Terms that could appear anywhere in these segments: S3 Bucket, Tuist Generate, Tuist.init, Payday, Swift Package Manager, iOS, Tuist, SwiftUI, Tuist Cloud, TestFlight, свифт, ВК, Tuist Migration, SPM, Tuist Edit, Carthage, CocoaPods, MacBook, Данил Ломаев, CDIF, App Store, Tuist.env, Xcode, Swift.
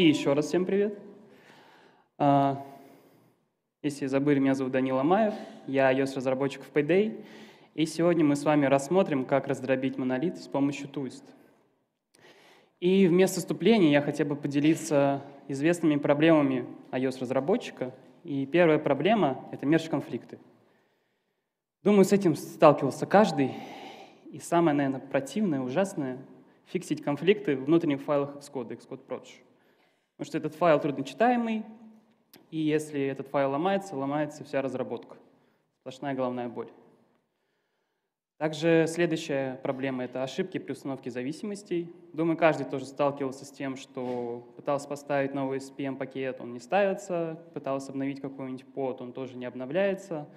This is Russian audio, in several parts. И еще раз всем привет. Если забыли, меня зовут Данил Ломаев, я iOS-разработчик в Payday. И сегодня мы с вами рассмотрим, как раздробить монолит с помощью Tuist. И вместо вступления я хотел бы поделиться известными проблемами iOS-разработчика. И первая проблема — это межконфликты. Думаю, с этим сталкивался каждый. И самое, наверное, противное, ужасное — фиксить конфликты в внутренних файлах Xcode, Xcode. Потому что этот файл трудночитаемый, и если этот файл ломается, ломается вся разработка. Сплошная головная боль. Также следующая проблема — это ошибки при установке зависимостей. Думаю, каждый тоже сталкивался с тем, что пытался поставить новый SPM пакет, он не ставится, пытался обновить какой-нибудь под, он тоже не обновляется.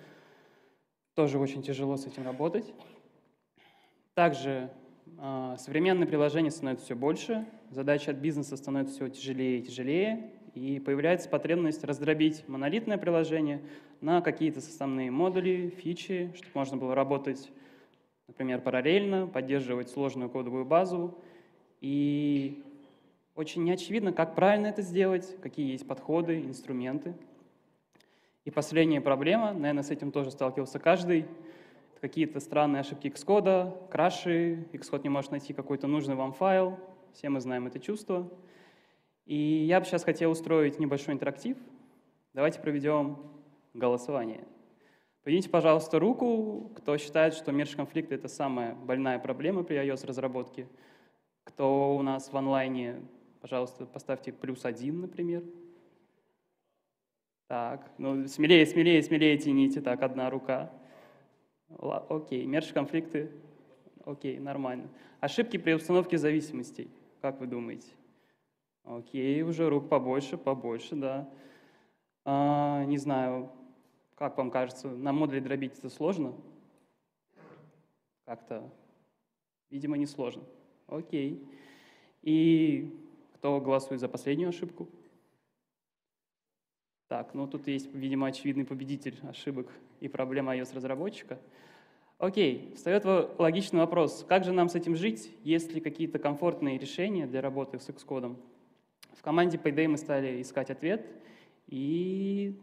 Тоже очень тяжело с этим работать. Также современные приложения становятся все больше, задачи от бизнеса становятся все тяжелее и тяжелее, и появляется потребность раздробить монолитное приложение на какие-то составные модули, фичи, чтобы можно было работать, например, параллельно, поддерживать сложную кодовую базу. И очень неочевидно, как правильно это сделать, какие есть подходы, инструменты. И последняя проблема, наверное, с этим тоже сталкивался каждый, какие-то странные ошибки Xcode, краши, Xcode не может найти какой-то нужный вам файл. Все мы знаем это чувство. И я бы сейчас хотел устроить небольшой интерактив. Давайте проведем голосование. Поднимите, пожалуйста, руку, кто считает, что межконфликты — это самая больная проблема при iOS-разработке. Кто у нас в онлайне, пожалуйста, поставьте +1, например. Так, ну смелее, смелее, смелее тяните. Так, одна рука. Окей, межконфликты, окей, нормально. Ошибки при установке зависимостей, как вы думаете? Окей, уже рук побольше, побольше, да. Не знаю, как вам кажется, на модуле дробить это сложно? Как-то, видимо, не сложно. Окей. И кто голосует за последнюю ошибку? Так, ну тут есть, видимо, очевидный победитель ошибок и проблем iOS-разработчика. Окей, встает логичный вопрос, как же нам с этим жить, есть ли какие-то комфортные решения для работы с Xcode? В команде Payday мы стали искать ответ, и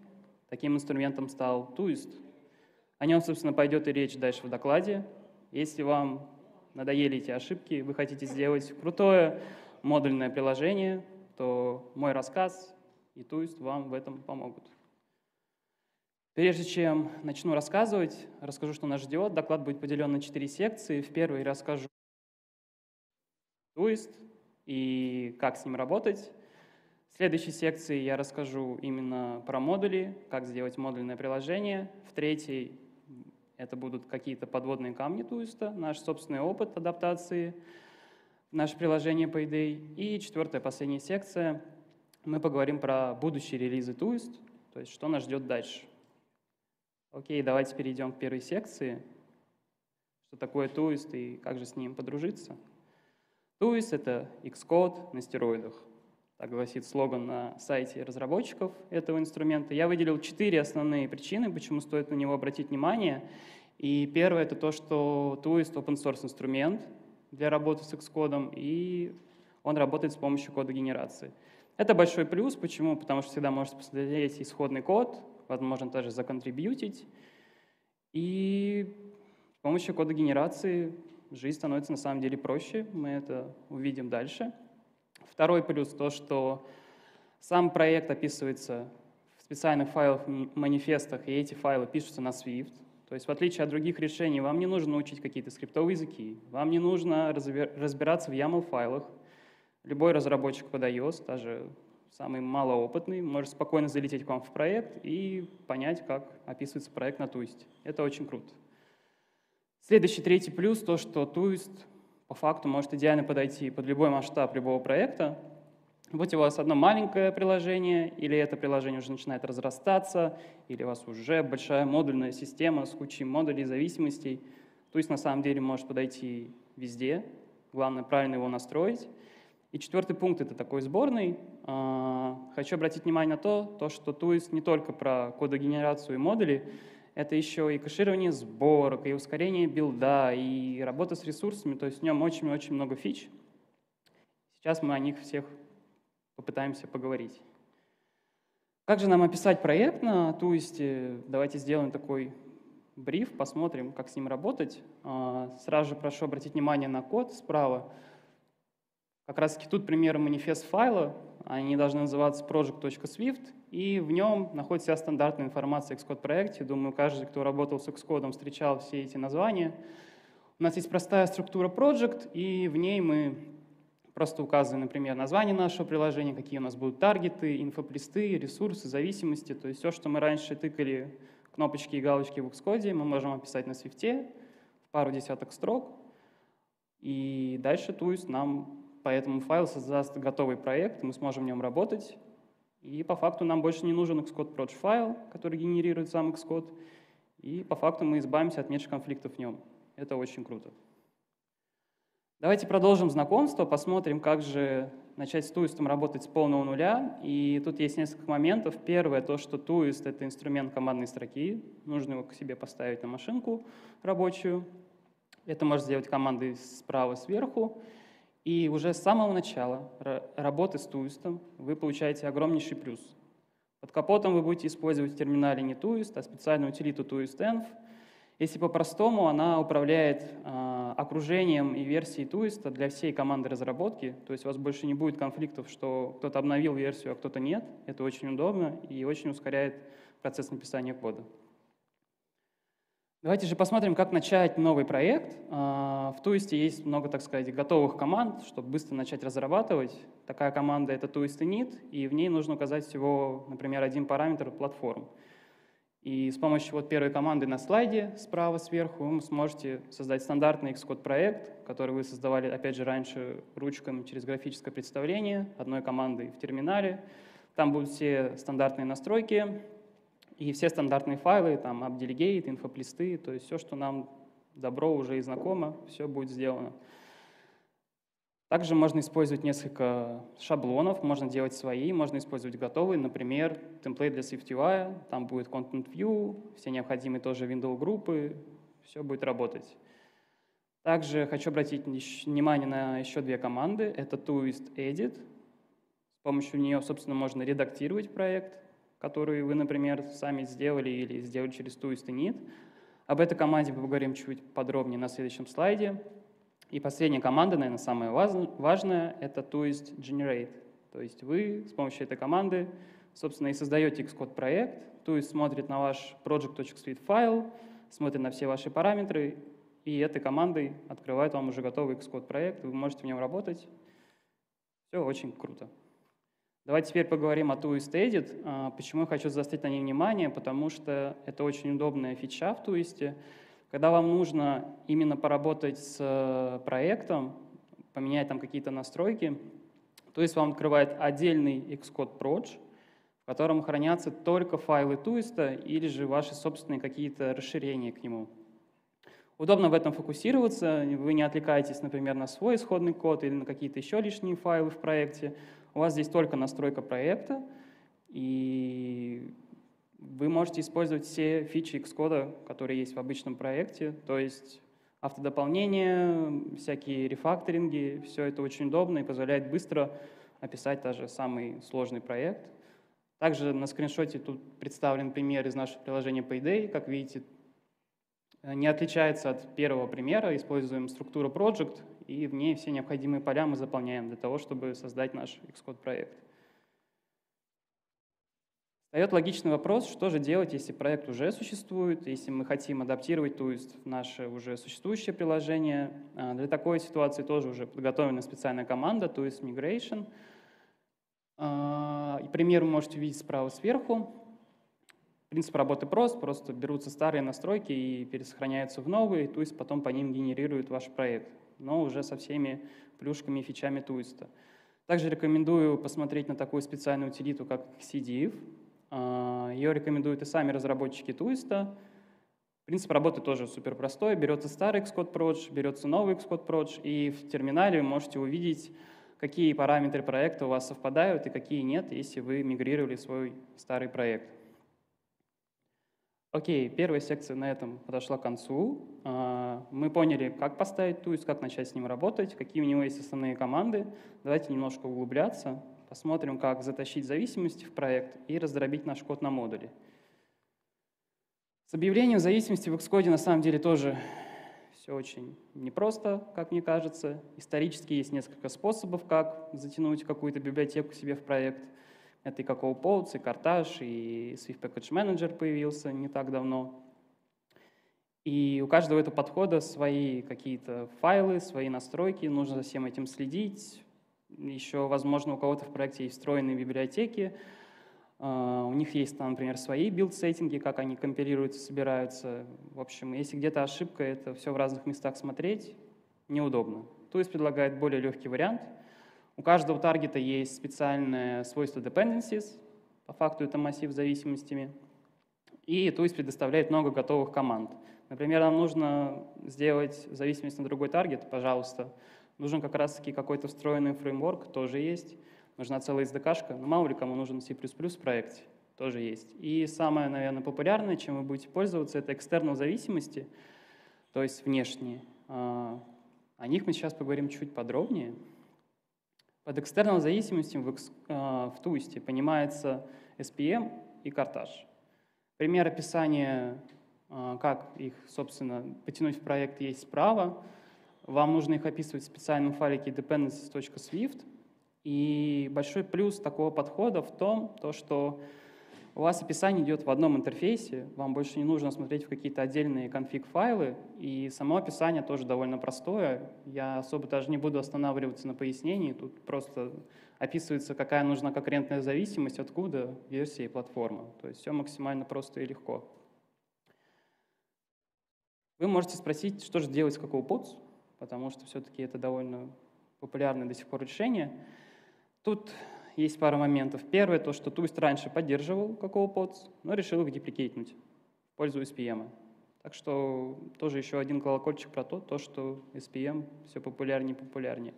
таким инструментом стал Tuist. О нем, собственно, пойдет и речь дальше в докладе. Если вам надоели эти ошибки, вы хотите сделать крутое модульное приложение, то мой рассказ и Tuist вам в этом помогут. Прежде чем начну рассказывать, расскажу, что нас ждет. Доклад будет поделен на 4 секции. В первой расскажу Tuist и как с ним работать. В следующей секции я расскажу именно про модули, как сделать модульное приложение. В третьей это будут какие-то подводные камни Tuist, наш собственный опыт адаптации, наше приложение Payday. И четвертая, последняя секция — мы поговорим про будущие релизы Tuist, то есть что нас ждет дальше. Окей, давайте перейдем к первой секции. Что такое Tuist и как же с ним подружиться? Tuist — это Xcode на стероидах. Так гласит слоган на сайте разработчиков этого инструмента. Я выделил 4 основные причины, почему стоит на него обратить внимание. И первое — это то, что Tuist — open-source инструмент для работы с Xcode, и он работает с помощью кодогенерации. Это большой плюс. Почему? Потому что всегда можете посмотреть исходный код, возможно, даже законтрибьютить. И с помощью кодогенерации жизнь становится на самом деле проще. Мы это увидим дальше. Второй плюс — то, что сам проект описывается в специальных файлах, манифестах, и эти файлы пишутся на Swift. То есть в отличие от других решений, вам не нужно учить какие-то скриптовые языки, вам не нужно разбираться в YAML-файлах. Любой разработчик под iOS, даже самый малоопытный, может спокойно залететь к вам в проект и понять, как описывается проект на Tuist. Это очень круто. Следующий, третий плюс — то, что Tuist по факту может идеально подойти под любой масштаб любого проекта. Будь у вас одно маленькое приложение, или это приложение уже начинает разрастаться, или у вас уже большая модульная система с кучей модулей зависимостей, Tuist на самом деле может подойти везде. Главное, правильно его настроить. И четвертый пункт — это такой сборный. Хочу обратить внимание на то, что Tuist не только про кодогенерацию и модули, это еще и кэширование сборок, и ускорение билда, и работа с ресурсами, то есть в нем очень-очень много фич. Сейчас мы о них всех попытаемся поговорить. Как же нам описать проект на Туисте? Давайте сделаем такой бриф, посмотрим, как с ним работать. Сразу же прошу обратить внимание на код справа. Как раз таки тут примеры манифест файла. Они должны называться project.swift, и в нем находится вся стандартная информация о Xcode проекте. Думаю, каждый, кто работал с Xcode, встречал все эти названия. У нас есть простая структура project, и в ней мы просто указываем, например, название нашего приложения, какие у нас будут таргеты, инфоплисты, ресурсы, зависимости. То есть все, что мы раньше тыкали кнопочки и галочки в Xcode, мы можем описать на Swift в пару десяток строк. И дальше Tuist нам по этому файлу создаст готовый проект, мы сможем в нем работать. И по факту нам больше не нужен Xcode Proj файл, который генерирует сам Xcode. И по факту мы избавимся от меньших конфликтов в нем. Это очень круто. Давайте продолжим знакомство, посмотрим, как же начать с Tuist работать с полного нуля. И тут есть несколько моментов. Первое, то, что Tuist — это инструмент командной строки. Нужно его к себе поставить на машинку рабочую. Это может сделать командой справа, сверху. И уже с самого начала работы с Tuist вы получаете огромнейший плюс. Под капотом вы будете использовать в терминале не Tuist, а специальную утилиту Tuist.env. Если по-простому, она управляет окружением и версией Tuist для всей команды разработки. То есть у вас больше не будет конфликтов, что кто-то обновил версию, а кто-то нет. Это очень удобно и очень ускоряет процесс написания кода. Давайте же посмотрим, как начать новый проект. В Tuist есть много, так сказать, готовых команд, чтобы быстро начать разрабатывать. Такая команда — это Tuist.init, и в ней нужно указать всего, например, один параметр — платформ. И с помощью вот первой команды на слайде справа сверху вы сможете создать стандартный Xcode проект, который вы создавали, опять же, раньше ручками через графическое представление, одной командой в терминале. Там будут все стандартные настройки. И все стандартные файлы, там апделегейт, инфоплисты, то есть все, что нам добро уже и знакомо, все будет сделано. Также можно использовать несколько шаблонов, можно делать свои, можно использовать готовые, например, темплейт для SwiftUI, там будет Content View, все необходимые тоже window группы, все будет работать. Также хочу обратить внимание на еще две команды, это Tuist Edit, с помощью нее, собственно, можно редактировать проект, которые вы, например, сами сделали или сделали через Tuist.init. Об этой команде мы поговорим чуть подробнее на следующем слайде. И последняя команда, наверное, самая важная, это Tuist Generate. То есть вы с помощью этой команды, собственно, и создаете Xcode проект. Tuist смотрит на ваш project.swift файл, смотрит на все ваши параметры, и этой командой открывает вам уже готовый Xcode проект, вы можете в нем работать. Все очень круто. Давайте теперь поговорим о Tuist Edit. Почему я хочу заострить на ней внимание? Потому что это очень удобная фича в Tuist. Когда вам нужно именно поработать с проектом, поменять там какие-то настройки, Tuist вам открывает отдельный Xcode Proj, в котором хранятся только файлы Tuist или же ваши собственные какие-то расширения к нему. Удобно в этом фокусироваться, вы не отвлекаетесь, например, на свой исходный код или на какие-то еще лишние файлы в проекте. У вас здесь только настройка проекта, и вы можете использовать все фичи Xcode, которые есть в обычном проекте, то есть автодополнения, всякие рефакторинги, все это очень удобно и позволяет быстро описать даже самый сложный проект. Также на скриншоте тут представлен пример из нашего приложения Payday, как видите, не отличается от первого примера, используем структуру Project, и в ней все необходимые поля мы заполняем для того, чтобы создать наш Xcode проект. Встает логичный вопрос, что же делать, если проект уже существует, если мы хотим адаптировать Tuist в наше уже существующее приложение. Для такой ситуации тоже уже подготовлена специальная команда Tuist Migration. Пример вы можете увидеть справа сверху. Принцип работы прост, просто берутся старые настройки и пересохраняются в новые, и Tuist потом по ним генерирует ваш проект, но уже со всеми плюшками и фичами Tuist. Также рекомендую посмотреть на такую специальную утилиту, как CDIF. Ее рекомендуют и сами разработчики Tuist. Принцип работы тоже супер простой. Берется старый Xcode Proj, берется новый Xcode Proj, и в терминале вы можете увидеть, какие параметры проекта у вас совпадают и какие нет, если вы мигрировали свой старый проект. Окей, первая секция на этом подошла к концу. Мы поняли, как поставить Tuist, как начать с ним работать, какие у него есть основные команды. Давайте немножко углубляться, Посмотрим, как затащить зависимости в проект и раздробить наш код на модули. С объявлением зависимости в Xcode на самом деле тоже все очень непросто, как мне кажется. Исторически есть несколько способов, как затянуть какую-то библиотеку себе в проект. Это и CocoaPods, и Carthage, и Swift Package Manager появился не так давно. И у каждого этого подхода свои какие-то файлы, свои настройки, нужно за всем этим следить. Еще, возможно, у кого-то в проекте есть встроенные библиотеки, у них есть, там, например, свои билд-сеттинги, как они компилируются, собираются. В общем, если где-то ошибка, это все в разных местах смотреть неудобно. Tuist предлагает более легкий вариант. У каждого таргета есть специальное свойство dependencies, по факту это массив с зависимостями. И Tuist предоставляет много готовых команд. Например, нам нужно сделать зависимость на другой таргет, пожалуйста. Нужен как раз-таки какой-то встроенный фреймворк, тоже есть. Нужна целая SDK-шка, но мало ли кому нужен C++ в проекте, тоже есть. И самое, наверное, популярное, чем вы будете пользоваться, это экстернал зависимости, то есть внешние. О них мы сейчас поговорим чуть подробнее. Под экстернал зависимостью в Tuist понимается SPM и Carthage. Пример описания, как их, собственно, потянуть в проект, есть справа. Вам нужно их описывать в специальном файлике dependencies.swift. И большой плюс такого подхода в том, что у вас описание идет в одном интерфейсе, вам больше не нужно смотреть в какие-то отдельные конфиг-файлы, и само описание тоже довольно простое. Я особо даже не буду останавливаться на пояснении, тут просто описывается, какая нужна конкурентная зависимость, откуда версия и платформа. То есть все максимально просто и легко. Вы можете спросить, что же делать с CocoaPods, потому что все-таки это довольно популярное до сих пор решение. Тут есть пара моментов. Первое, то, что Tuist раньше поддерживал CocoaPods, но решил их деприкейтнуть в пользу SPM. Так что тоже еще один колокольчик про то, что SPM все популярнее и популярнее.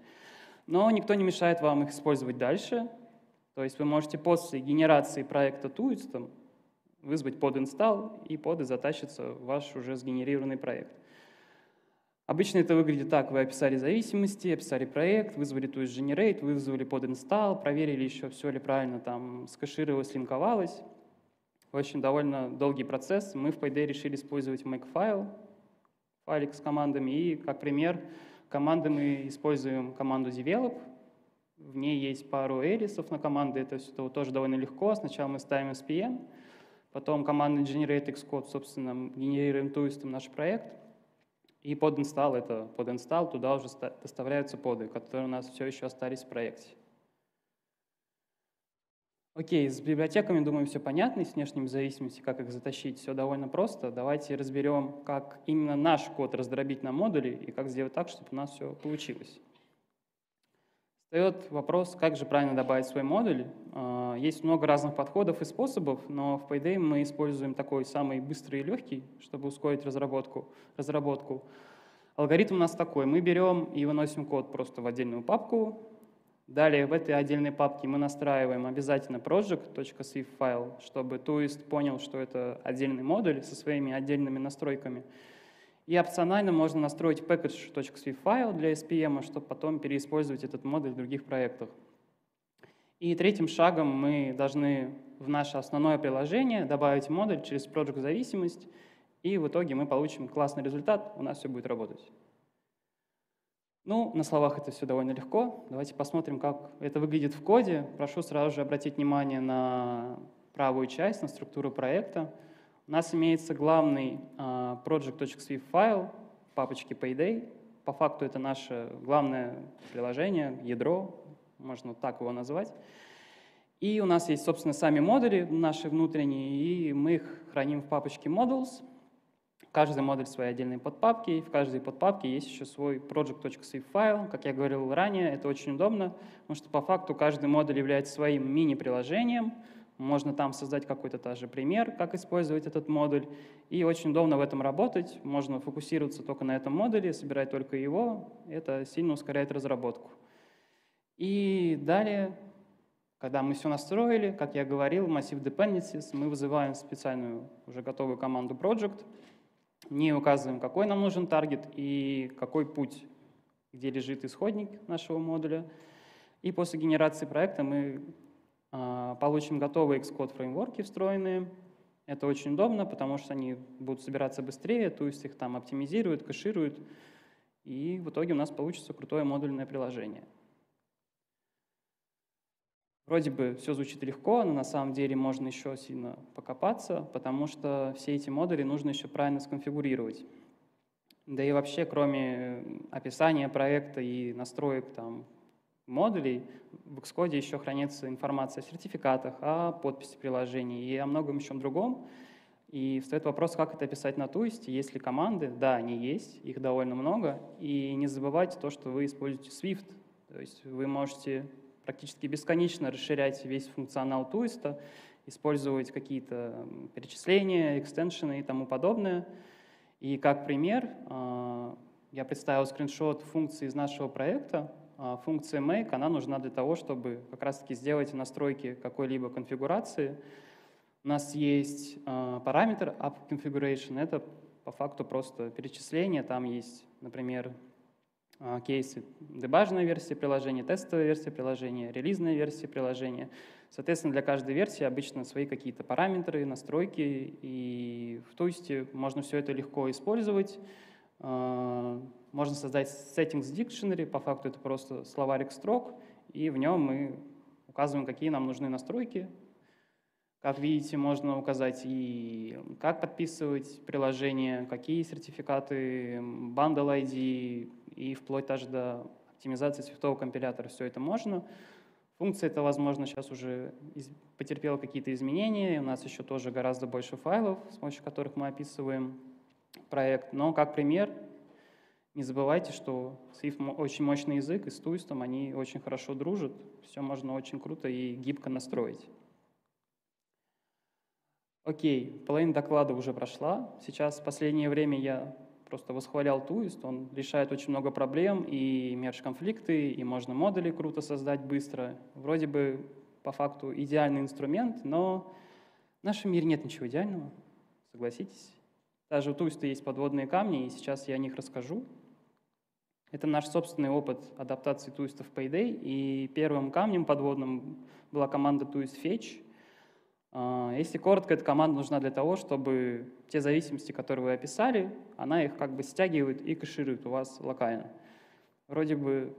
Но никто не мешает вам их использовать дальше. То есть вы можете после генерации проекта Tuist вызвать под install, и поды затащатся в ваш уже сгенерированный проект. Обычно это выглядит так: вы описали зависимости, описали проект, вызвали Tuist Generate, вызвали под install, проверили еще, все ли правильно там скэшировалось, линковалось. В общем, довольно долгий процесс. Мы в Payday решили использовать makefile, файлик с командами, и, как пример, команды мы используем команду develop. В ней есть пару элисов на команды, это все тоже довольно легко. Сначала мы ставим SPM, потом команда Generate Xcode, собственно, генерируем Tuist наш проект. И под install — это под install, туда уже доставляются поды, которые у нас все еще остались в проекте. Окей, с библиотеками, думаю, все понятно, и с внешними зависимостями, как их затащить, все довольно просто. Давайте разберем, как именно наш код раздробить на модули и как сделать так, чтобы у нас все получилось. Встает вопрос, как же правильно добавить свой модуль. Есть много разных подходов и способов, но в Payday мы используем такой самый быстрый и легкий, чтобы ускорить разработку. Алгоритм у нас такой: мы берем и выносим код просто в отдельную папку. Далее в этой отдельной папке мы настраиваем обязательно project.swift файл, чтобы Tuist понял, что это отдельный модуль со своими отдельными настройками. И опционально можно настроить package.swift файл для SPM, чтобы потом переиспользовать этот модуль в других проектах. И третьим шагом мы должны в наше основное приложение добавить модуль через project зависимость, и в итоге мы получим классный результат, у нас все будет работать. Ну, на словах это все довольно легко. Давайте посмотрим, как это выглядит в коде. Прошу сразу же обратить внимание на правую часть, на структуру проекта. У нас имеется главный project.swift файл папочки Payday. По факту это наше главное приложение, ядро, можно так его назвать. И у нас есть, собственно, сами модули наши внутренние, и мы их храним в папочке models. Каждый модуль свои отдельные подпапки, и в каждой подпапке есть еще свой project.swift файл. Как я говорил ранее, это очень удобно, потому что по факту каждый модуль является своим мини-приложением. Можно там создать какой-то даже пример, как использовать этот модуль. И очень удобно в этом работать. Можно фокусироваться только на этом модуле, собирать только его. Это сильно ускоряет разработку. И далее, когда мы все настроили, как я говорил, массив dependencies, мы вызываем специальную уже готовую команду project. В ней указываем, какой нам нужен таргет и какой путь, где лежит исходник нашего модуля. И после генерации проекта мы получим готовые Xcode фреймворки встроенные. Это очень удобно, потому что они будут собираться быстрее, то есть их там оптимизируют, кэшируют, и в итоге у нас получится крутое модульное приложение. Вроде бы все звучит легко, но на самом деле можно еще сильно покопаться, потому что все эти модули нужно еще правильно сконфигурировать. Да и вообще, кроме описания проекта и настроек там модулей, в Xcode еще хранится информация о сертификатах, о подписи приложений и о многом еще другом. И встает вопрос, как это писать на Tuist, есть ли команды? Да, они есть, их довольно много. И не забывайте то, что вы используете Swift, то есть вы можете практически бесконечно расширять весь функционал Tuist, использовать какие-то перечисления, экстеншены и тому подобное. И как пример, я представил скриншот функции из нашего проекта. Функция make, она нужна для того, чтобы как раз-таки сделать настройки какой-либо конфигурации. У нас есть параметр app configuration, это по факту просто перечисление, там есть, например, кейсы дебажной версии приложения, тестовой версии приложения, релизной версии приложения. Соответственно, для каждой версии обычно свои какие-то параметры, настройки, и в Tuist можно все это легко использовать. Можно создать settings dictionary, по факту это просто словарик строк, и в нем мы указываем, какие нам нужны настройки. Как видите, можно указать и как подписывать приложение, какие сертификаты, bundle ID и вплоть даже до оптимизации свифтового компилятора. Все это можно. Функция эта, возможно, сейчас уже потерпела какие-то изменения. У нас еще тоже гораздо больше файлов, с помощью которых мы описываем проект. Но как пример, не забывайте, что Swift очень мощный язык, и с Tuist они очень хорошо дружат. Все можно очень круто и гибко настроить. Окей, половина доклада уже прошла. Сейчас в последнее время я просто восхвалял Tuist. Он решает очень много проблем, и мерж-конфликты, и можно модули круто создать быстро. Вроде бы по факту идеальный инструмент, но в нашем мире нет ничего идеального, согласитесь. Даже у Tuist есть подводные камни, и сейчас я о них расскажу. Это наш собственный опыт адаптации Tuist в Payday, и первым камнем подводным была команда Tuist Fetch. Если коротко, эта команда нужна для того, чтобы те зависимости, которые вы описали, она их как бы стягивает и кэширует у вас локально. Вроде бы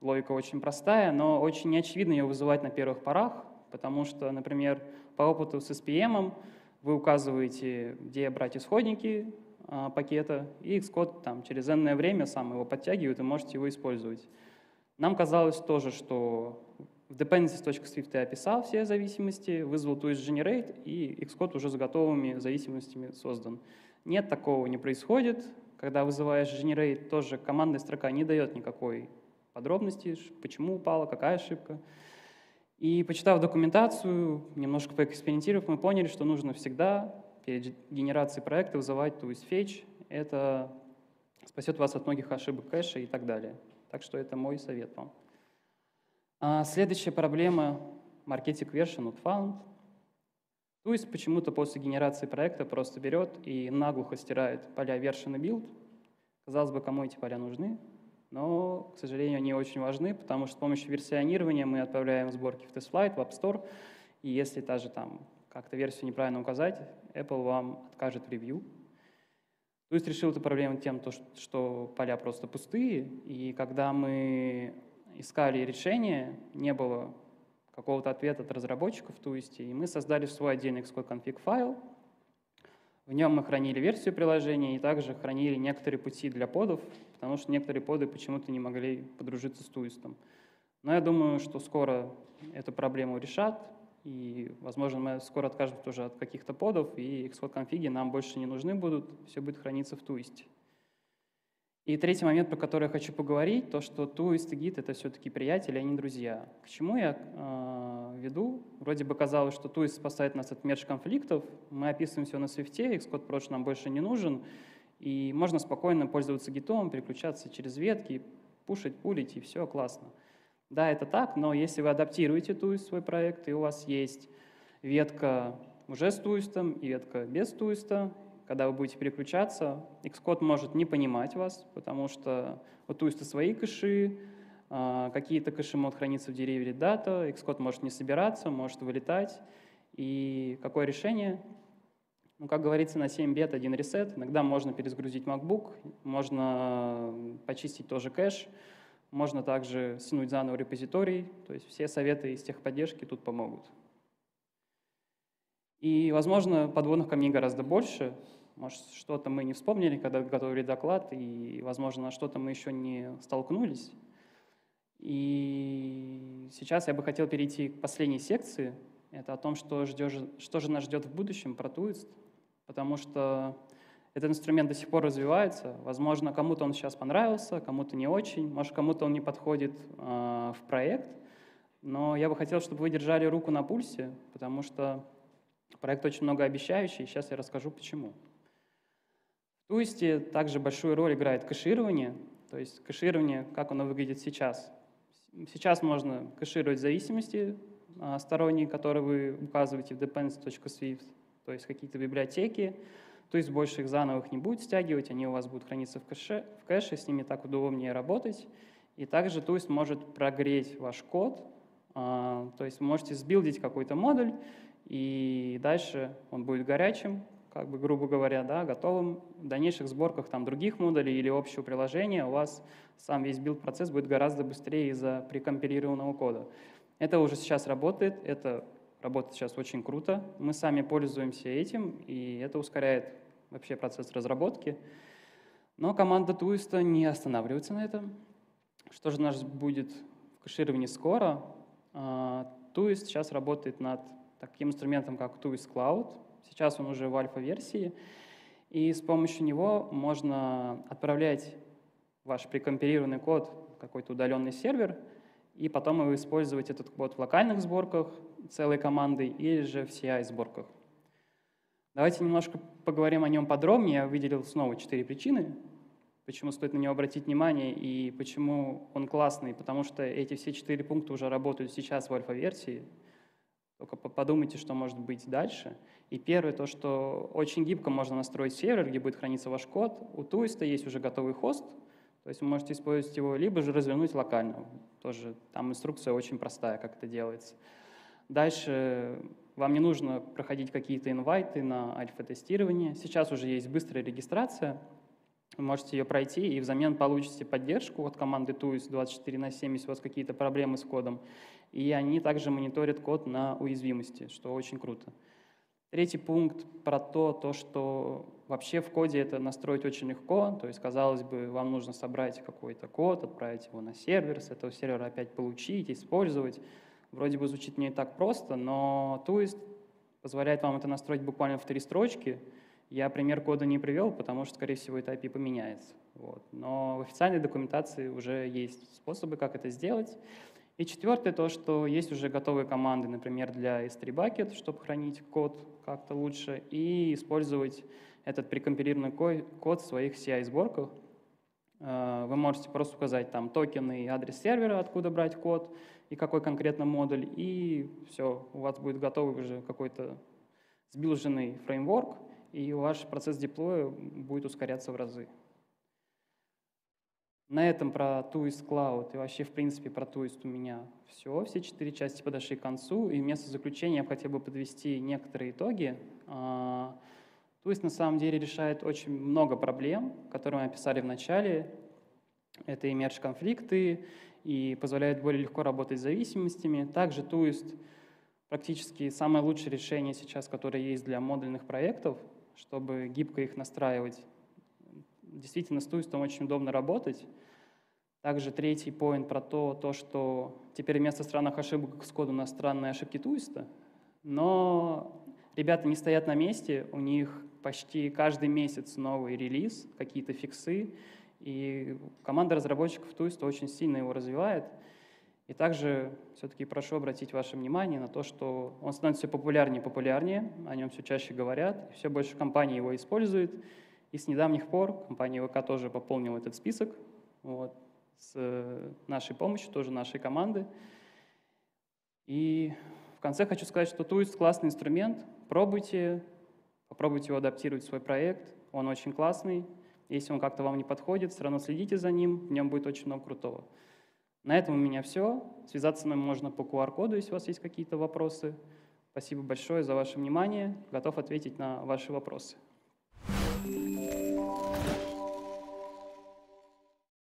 логика очень простая, но очень неочевидно ее вызывать на первых порах, потому что, например, по опыту с SPM вы указываете, где брать исходники пакета, и Xcode там, через энное время сам его подтягивает, и можете его использовать. Нам казалось тоже, что в dependencies.swift я описал все зависимости, вызвал Tuist Generate, и Xcode уже с готовыми зависимостями создан. Нет, такого не происходит. Когда вызываешь Generate, тоже командная строка не дает никакой подробности, почему упала, какая ошибка. И почитав документацию, немножко поэкспериментировав, мы поняли, что нужно всегда перед генерацией проекта вызывать Tuist Fetch. Это спасет вас от многих ошибок кэша и так далее. Так что это мой совет вам. Следующая проблема — marketing version not found. Tuist почему-то после генерации проекта просто берет и наглухо стирает поля version и build. Казалось бы, кому эти поля нужны, но, к сожалению, они очень важны, потому что с помощью версионирования мы отправляем сборки в TestFlight, в App Store, и если даже там как-то версию неправильно указать, Apple вам откажет в ревью. Tuist решил эту проблему тем, что поля просто пустые, и когда мы искали решение, не было какого-то ответа от разработчиков в Tuist, и мы создали свой отдельный Xcode config файл. В нем мы хранили версию приложения и также хранили некоторые пути для подов, потому что некоторые поды почему-то не могли подружиться с Tuist. Но я думаю, что скоро эту проблему решат, и, возможно, мы скоро откажем тоже от каких-то подов, и Xcode конфиги нам больше не нужны будут, все будет храниться в Tuist. И третий момент, про который я хочу поговорить, то, что Tuist и Git — это все-таки приятели, а не друзья. К чему я веду? Вроде бы казалось, что Tuist спасает нас от мерж-конфликтов, мы описываем все на Swift, Xcode Proch нам больше не нужен, и можно спокойно пользоваться Git'ом, переключаться через ветки, пушить, пулить, и все классно. Да, это так, но если вы адаптируете Tuist в свой проект, и у вас есть ветка уже с Tuist и ветка без Tuist, когда вы будете переключаться, Xcode может не понимать вас, потому что у Tuist свои кэши, Какие-то кэши могут храниться в дереве дата, Xcode может не собираться, может вылетать. И какое решение? Ну, как говорится, на 7 бет один ресет. Иногда можно перезагрузить MacBook, можно почистить тоже кэш, можно также снуть заново репозиторий. То есть все советы из техподдержки тут помогут. И, возможно, подводных камней гораздо больше. Может, что-то мы не вспомнили, когда готовили доклад, и, возможно, на что-то мы еще не столкнулись. И сейчас я бы хотел перейти к последней секции. Это о том, что же нас ждет в будущем про Tuist, потому что этот инструмент до сих пор развивается. Возможно, кому-то он сейчас понравился, кому-то не очень, может, кому-то он не подходит в проект. Но я бы хотел, чтобы вы держали руку на пульсе, потому что проект очень многообещающий, и сейчас я расскажу, почему. В Tuist также большую роль играет кэширование, то есть кэширование, как оно выглядит сейчас. Сейчас можно кэшировать зависимости сторонние, которые вы указываете в dependency.swift, то есть какие-то библиотеки, то есть больше их заново не будет стягивать, они у вас будут храниться в кэше, с ними так удобнее работать. И также Tuist может прогреть ваш код, то есть вы можете сбилдить какой-то модуль, и дальше он будет горячим, как бы, грубо говоря, да, готовым. В дальнейших сборках там, других модулей или общего приложения у вас сам весь билд-процесс будет гораздо быстрее из-за прекомпилированного кода. Это уже сейчас работает, это работает сейчас очень круто. Мы сами пользуемся этим, и это ускоряет вообще процесс разработки. Но команда Tuist не останавливается на этом. Что же у нас будет в кэшировании скоро? Tuist сейчас работает над таким инструментом, как Tuist Cloud. Сейчас он уже в альфа-версии. И с помощью него можно отправлять ваш прекомпилированный код в какой-то удаленный сервер, и потом его использовать этот код в локальных сборках целой командой или же в CI-сборках. Давайте немножко поговорим о нем подробнее. Я выделил снова 4 причины, почему стоит на него обратить внимание и почему он классный, потому что эти все 4 пункта уже работают сейчас в альфа-версии. Только подумайте, что может быть дальше. И первое, то, что очень гибко можно настроить сервер, где будет храниться ваш код. У Tuist есть уже готовый хост, то есть вы можете использовать его, либо же развернуть локально. Тоже там инструкция очень простая, как это делается. Дальше вам не нужно проходить какие-то инвайты на альфа-тестирование. Сейчас уже есть быстрая регистрация. Вы можете ее пройти, и взамен получите поддержку от команды Tuist 24/7, если у вас какие-то проблемы с кодом. И они также мониторят код на уязвимости, что очень круто. Третий пункт про то, что вообще в коде это настроить очень легко. То есть, казалось бы, вам нужно собрать какой-то код, отправить его на сервер, с этого сервера опять получить, использовать. Вроде бы звучит не так просто, но Tuist позволяет вам это настроить буквально в 3 строчки. Я пример кода не привел, потому что, скорее всего, это API поменяется. Вот. Но в официальной документации уже есть способы, как это сделать. И четвертое, то, что есть уже готовые команды, например, для S3 Bucket, чтобы хранить код как-то лучше, и использовать этот прекомпилированный код в своих CI-сборках. Вы можете просто указать там токены и адрес сервера, откуда брать код, и какой конкретно модуль, и все, у вас будет готовый уже какой-то сбилженный фреймворк, и ваш процесс деплоя будет ускоряться в разы. На этом про Tuist Cloud и вообще, в принципе, про Tuist у меня все. Все 4 части подошли к концу. И вместо заключения я хотел бы подвести некоторые итоги. Tuist на самом деле решает очень много проблем, которые мы описали в начале. Это и мердж-конфликты, и позволяет более легко работать с зависимостями. Также Tuist практически самое лучшее решение сейчас, которое есть для модульных проектов, чтобы гибко их настраивать. Действительно, с Tuist очень удобно работать. Также третий поинт про то, что теперь вместо странных ошибок Xcode у нас странные ошибки Tuist. Но ребята не стоят на месте, у них почти каждый месяц новый релиз, какие-то фиксы. И команда разработчиков Tuist очень сильно его развивает. И также все-таки прошу обратить ваше внимание на то, что он становится все популярнее и популярнее, о нем все чаще говорят, все больше компаний его используют. И с недавних пор компания ВК тоже пополнила этот список вот, с нашей помощью, тоже нашей команды. И в конце хочу сказать, что Tuist классный инструмент. Пробуйте, попробуйте его адаптировать в свой проект. Он очень классный. Если он как-то вам не подходит, все равно следите за ним, в нем будет очень много крутого. На этом у меня все. Связаться с нами можно по QR-коду, если у вас есть какие-то вопросы. Спасибо большое за ваше внимание. Готов ответить на ваши вопросы.